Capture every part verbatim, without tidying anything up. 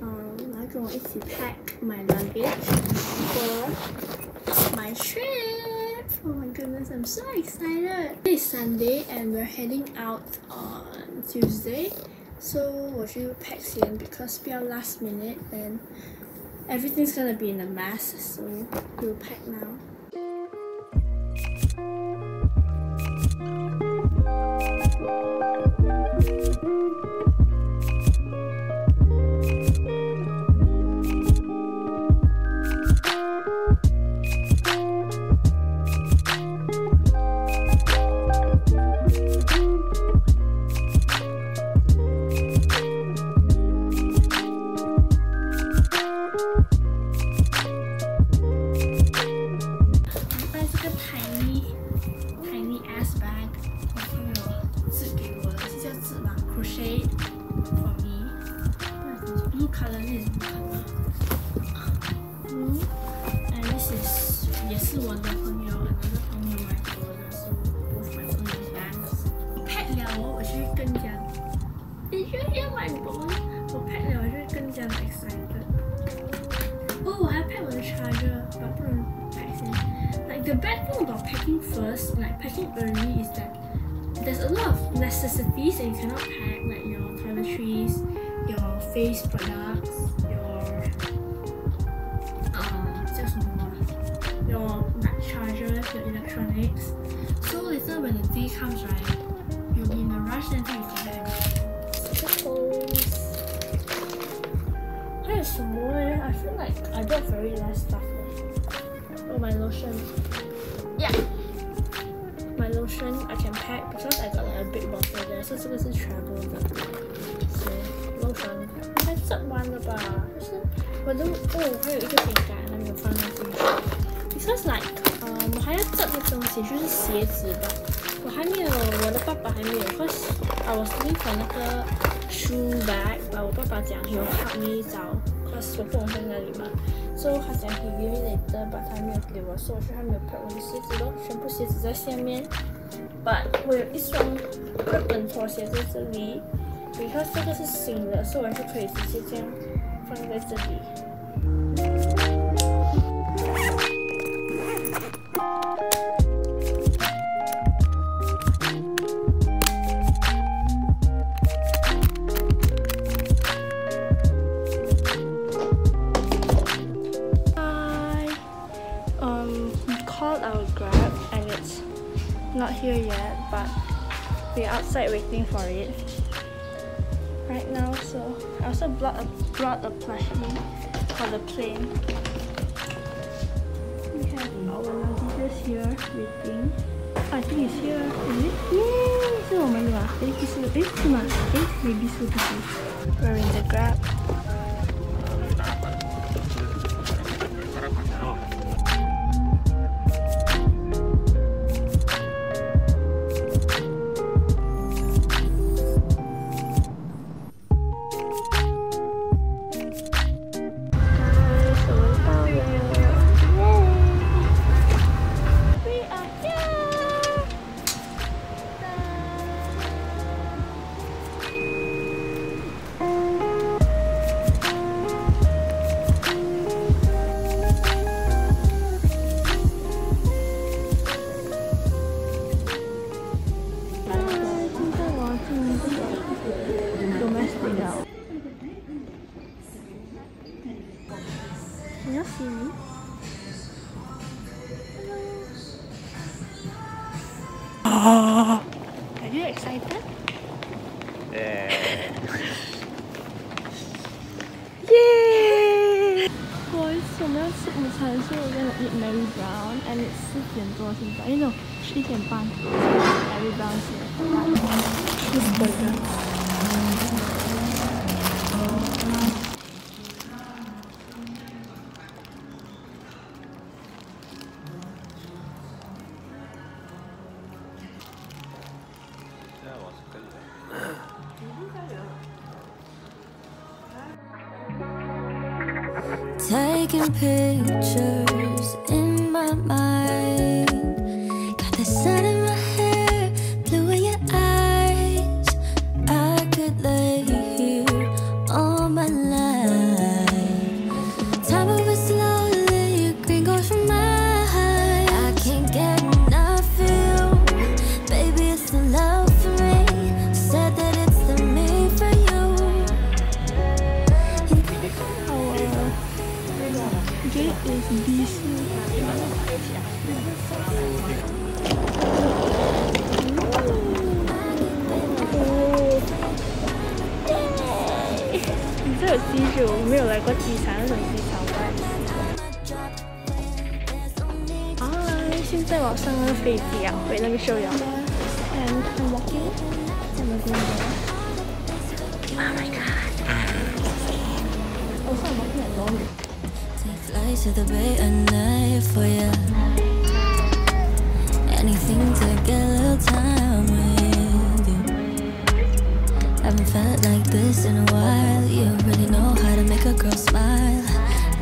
Um, I don't want to pack my luggage for my trip. Oh my goodness, I'm so excited. It's Sunday and we're heading out on Tuesday. So we'll just pack in because we are last minute and everything's gonna be in a mess. So we'll pack now. Crochet for me. What is this? Blue color. This is blue color. Blue. And this is yes, one that from your another from your my phone. So both my phone is bags. Pack liao, 我就会更加 Did you hear my phone? 我 pack 了，我就会更加 excited. Oh, 我还 pack 我的 charger, but 不能 pack 先. Like the bad thing about packing first, like packing early, is that there's a lot of necessities that you cannot pack, like your toiletries, your face products, your um, just more, your chargers, your electronics. So later when the day comes, right, you'll be in a rush and then you collect everything. That is more. I feel like I got very less stuff. Oh, my lotion. Yeah. My lotion I can pack because I got like a big bottle there, so this is travel. So lotion. That's not one of oh, 还有一个饼干还没有放进去。Because like um 我还要折的东西就是鞋子吧，我还没有，我的爸爸还没有。Cause I was looking for 那个 shoe bag， 把我爸爸讲 he'll help me 找 ，cause 我不懂在哪里嘛。所以他讲 he give me later， but 他没有给我，所以我就还没有 pack 我的鞋子咯，全部鞋子在下面。But 我有一双日本拖鞋在这里 ，because 这个是新的，所以我就可以直接这样放在这里。Not here yet, but we're outside waiting for it right now. So I also brought a, brought a plushie for the plane. We have our luggage here waiting. I think it's here. Is it? Yay! So we are We're in the Grab. Can you see me? Hello. Are you excited? Yeah. Yay! Boys, so now it's lunchtime, so we're gonna eat Mary Brown, and it's six thirty. You know, she can bun. Mary Brown's here. This burger. That was good. taking pictures in my mind. Got the sun in my hair, blue in your eyes. I could lay here all my life. Time moves slowly, green goes from my eyes. I can't get enough of you, baby, it's the love for me. Said that it's the me for you. J is B C.你这有机智，我没有来过机场那种机场。啊，现在我上了飞机啊，回那个收养。嗯，怎么给？怎么给？Oh my god！ 我上毛片了。 Fly to the bay at night for you. Anything to get a little time with you. Haven't felt like this in a while. You really know how to make a girl smile.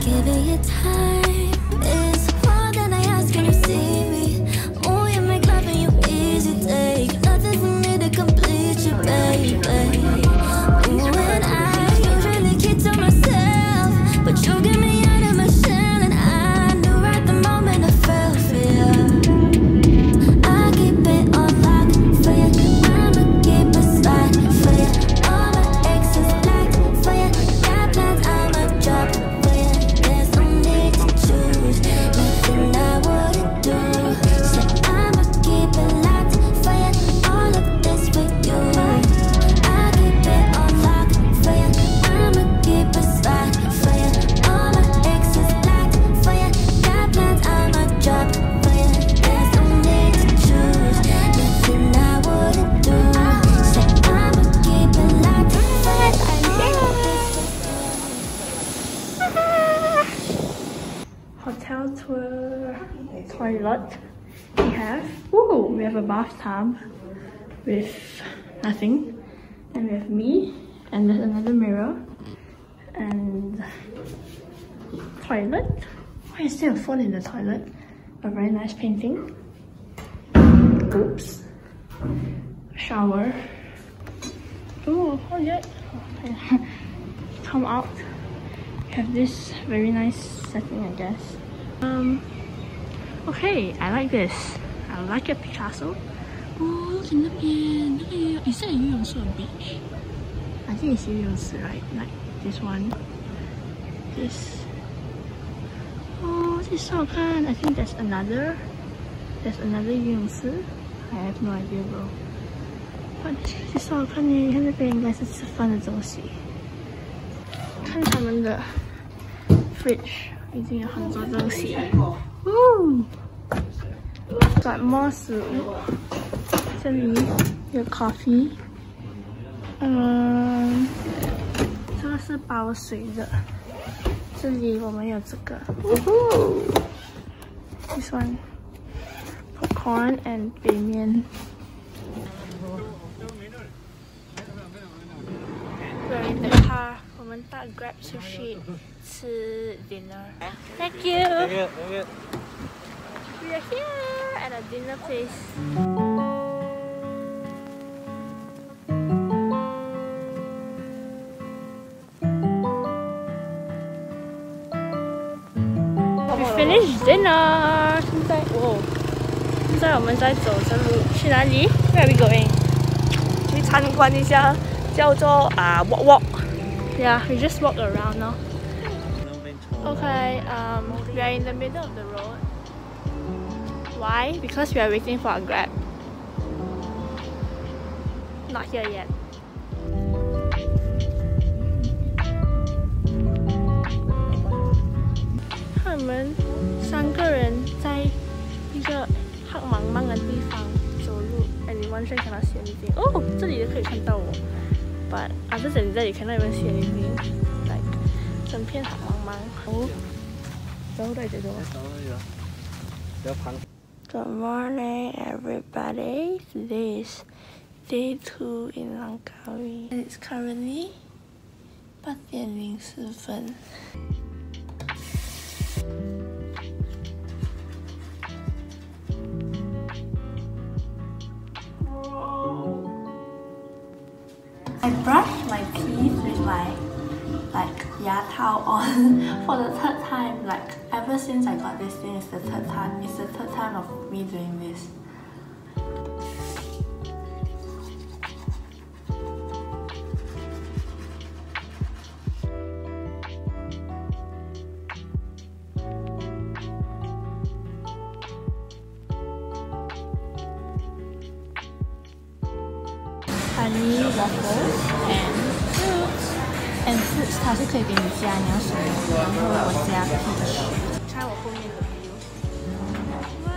Give it your time. It's more than I ask. Can you see me? Oh, you make love and you easy take. Nothing for me to complete you, baby. Ooh, and I usually keep to myself, but you give me. Toilet. We have, woo, we have a bathtub with nothing, and we have me, and there's another mirror, and toilet. Why is there a phone in the toilet? A very nice painting. Oops. Shower. Ooh, what's that? Come out. We have this very nice setting, I guess. Um. Okay, I like this. I like a Picasso. Oh, look at that. Is that a Yuyongsu beach? I think it's Yuyongsu, right? Like this one. This. Oh, this is so fun. I think there's another. There's another Yuyongsu. I have no idea, bro. But this is so fun. You have to pay guys. It's a fun thing. Look at their fridge. They have a lot of things. Ooh. Got more soup. Your coffee. Um, this is water. This one. Popcorn and bei mian. We're in the car. We're going to grab sushi to dinner. Thank you. Thank you. Thank you. We are here at a dinner place. We finished dinner. Whoa. Now we're going to go. Where are we going? We're going to walk. Yeah, we just walk around now. Okay, um, we are in the middle of the road. Why? Because we are waiting for a Grab. Not here yet. And one train cannot see anything. Oh, here you can see me. But other than that, you cannot even see anything. Like, oh. Good morning, everybody. Today is day two in Langkawi, and it's currently eight oh four. I brush my teeth with my like ya towel on for the third time. Like ever since I got this thing, it's the third time. It's the third time of me doing this. Honey, waffles, and fruits. And fruits 它是可以给你加你要什么，然后我加 peach。猜我后面的 view。哇。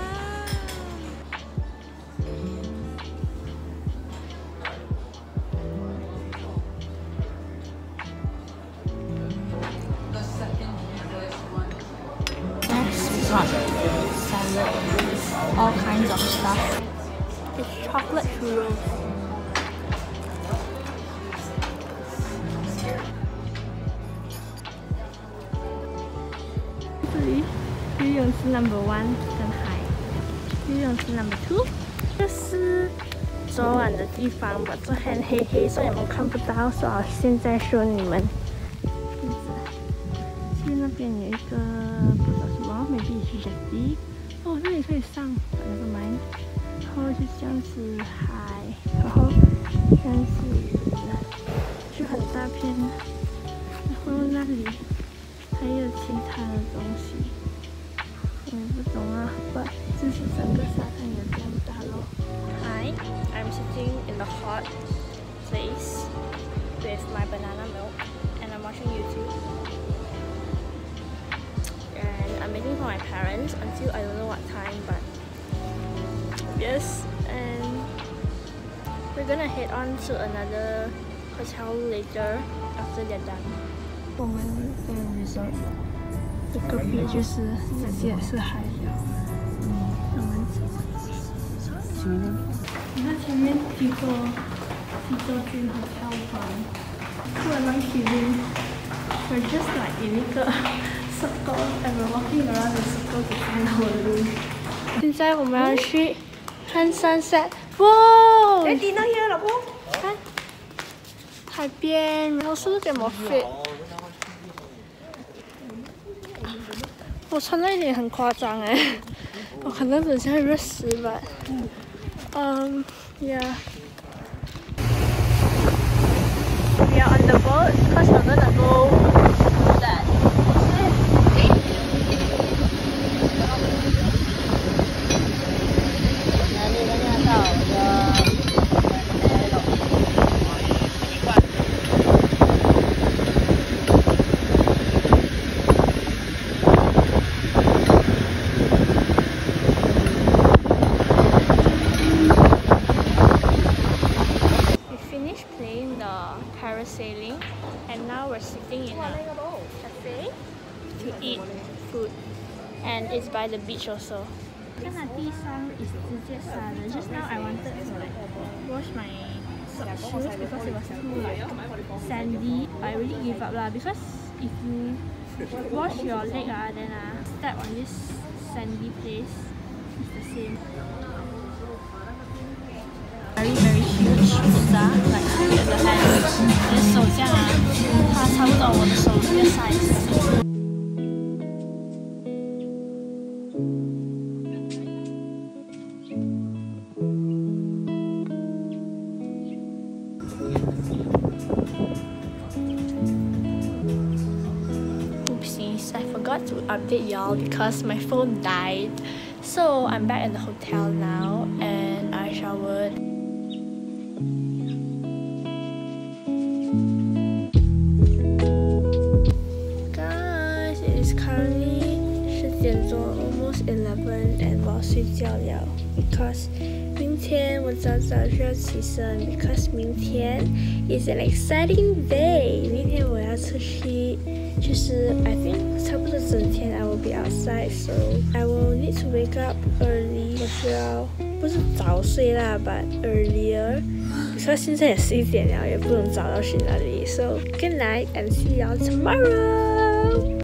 Next we got salad with all kinds of stuff. It's chocolate churros. This is number one, 跟海。This is number two。这是昨晚的地方，把这很黑黑，所以你们看不到，所以我现在show你们。去那边有一个不知道什么， maybe it's jetty。哦，那里可以上，那个门。然后就这样子海，然后这样子就很大片。然后那里还有其他的东西。 But this is a good Hi, I'm sitting in the hot place with my banana milk and I'm watching YouTube. And I'm waiting for my parents until I don't know what time, but yes, and we're gonna head on to another hotel later after they're done. Oh, my resort. 这个别就是这些是海洋，嗯，我们前面，你看前面几个几座军和跳房，突然间起晕 ，we're just like in 一个 circle and we're walking around the circle to find our room。现在我们要去看 sunset， 哇！哎，你那边了不？看海边，然后是怎么飞？ 我穿的有点很夸张哎，我可能等下热死吧。嗯 ，Yeah。We are on the boat because we're gonna go to that. Sailing, and now we're sitting in a cafe to eat food, and it's by the beach also. Just now I wanted to like wash my shoes because it was too like sandy. I really gave up lah because if you wash your leg ah, then ah step on this sandy place, it's the same. Very very huge pizza, like look at the hands. This 手这样啊，它差不多我的手这个 size。Oopsies, I forgot to update y'all because my phone died. So I'm back at the hotel now and I showered. eleven and 我要睡觉了 because 明天我早早就要起身 because 明天 is an exciting day 明天我要出去就是 I think 差不多整天 I will be outside so I will need to wake up early 我需要不是早睡啦 but earlier because 现在也十一点了也不能早到去哪里 so good night and see y'all tomorrow